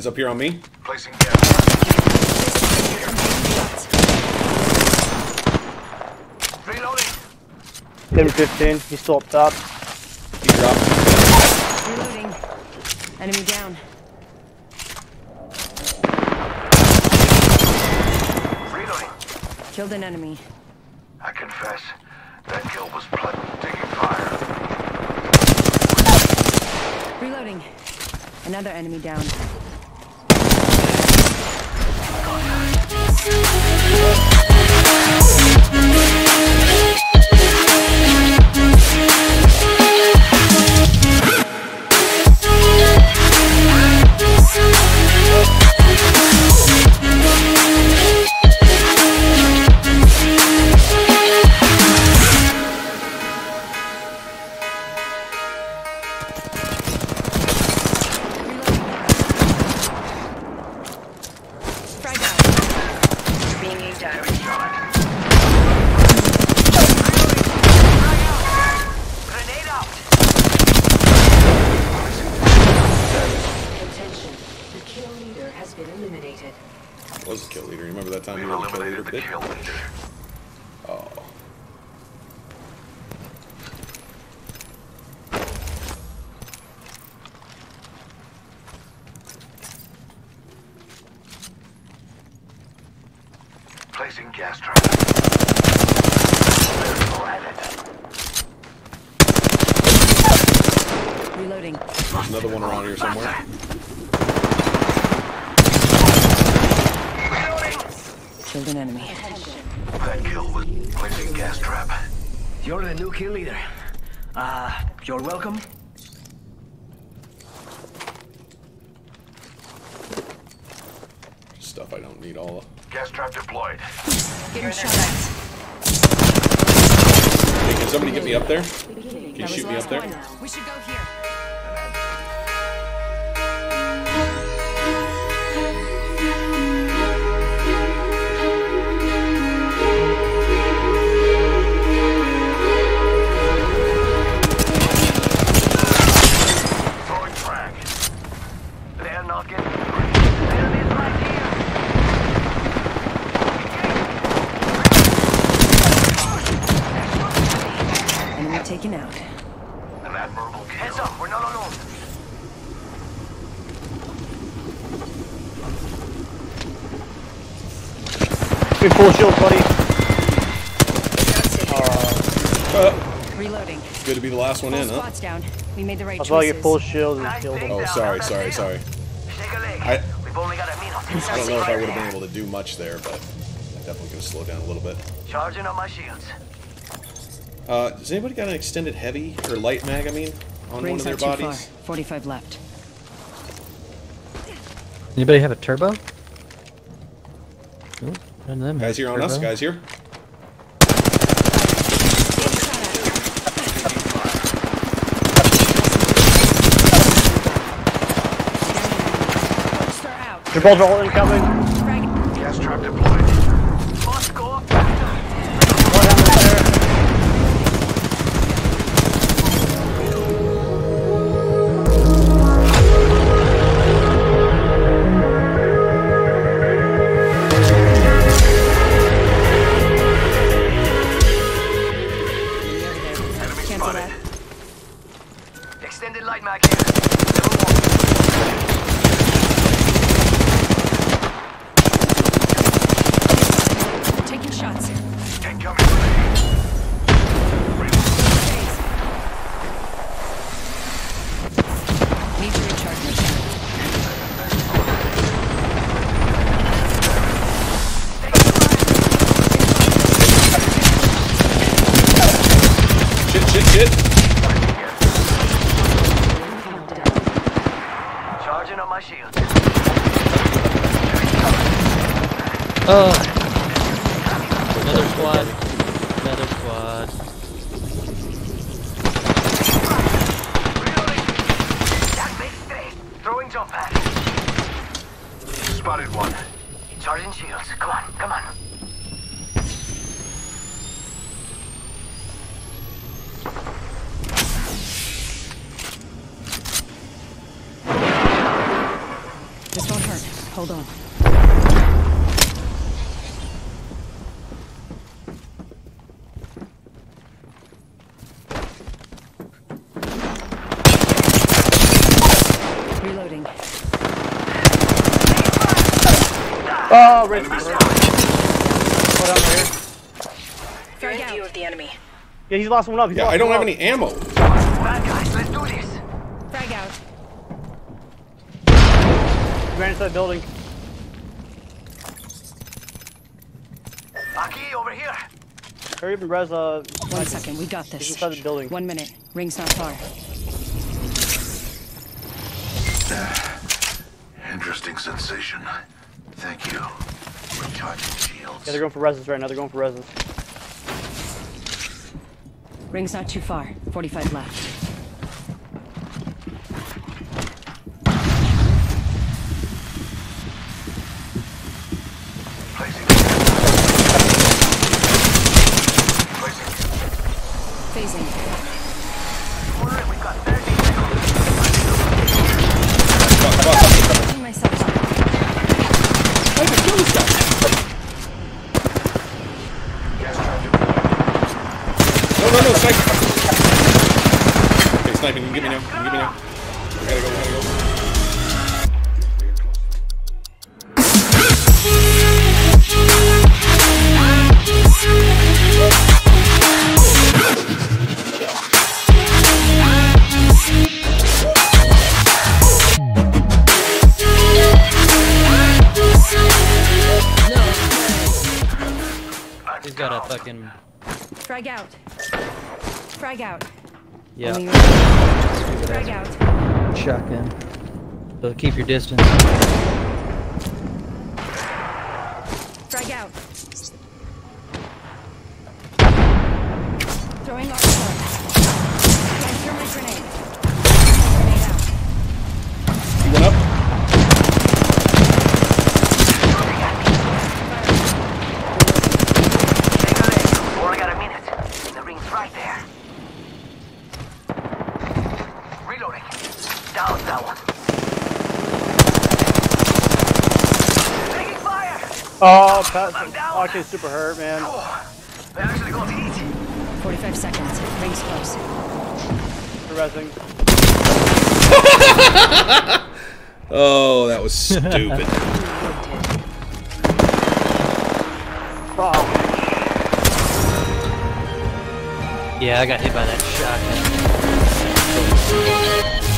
Guys up here on me. Placing gas. Reloading. 715. He's still up top. He dropped. Reloading. Enemy down. Reloading. Killed an enemy. I confess, that kill was blood taking fire. Reloading. Another enemy down. Was the kill leader? You remember that time we were the kill leader? Oh. Placing gas trap. Reloading. There's another one around here somewhere. Killed an enemy. That kill was placing gas trap. You're the new kill leader. You're welcome. Stuff I don't need all of. Gas trap deployed. Getting shot at. Hey, can somebody get me up there? Can you shoot me up there? We should go here. Taken out. An admirable kill. Heads up, we're not alone. Good full shield, buddy. Reloading. Good to be the last one in, huh? Spots down. We made the right choices. I saw you full shield and killed him. Oh, sorry. Shake a leg. We've only got a minute. I don't know if I would have been able to do much there, but I'm definitely going to slow down a little bit. Charging on my shields. Does anybody got an extended heavy or light mag, I mean, on one of their bodies? 45 left. Anybody have a turbo? Ooh, guys here on us, guys here. Gibraltar all incoming. Gas trap deployed. Extended light mag here. Taking shots. Incoming. Need to recharge. Shit. Shield. Another squad. Another squad. That makes three. Throwing jump pad. Spotted one. Charging shields. Come on, come on. This one Hold on. Reloading. Oh, right. Hold on, right here. You're in view of the enemy. Yeah, he's lost one up. Yeah, I don't have any ammo. Bad guys, let's do this. Frag out. Ran into that building. Aki, over here. Hurry up and res. 1 second, we got this. He's inside the building. 1 minute. Ring's not far. Interesting sensation. Thank you. Recharging shields. Yeah, they're going for reses right now. They're going for reses. Ring's not too far. 45 left. Placing. Phasing. You can get me now. We gotta go, He's got a fucking... Frag out. Frag out. Yeah. Frag out. Shotgun. So keep your distance. Frag out. Throwing off the I threw my grenade. Grenade out. You went up? Only got a minute. The ring's right there. Reloading. Down that one. Taking fire! Oh, Pat, Archie's super hurt, man. Oh, they actually got heat. 45 seconds. Rings close. Rezzing. Oh, that was stupid. Yeah, I got hit by that shotgun.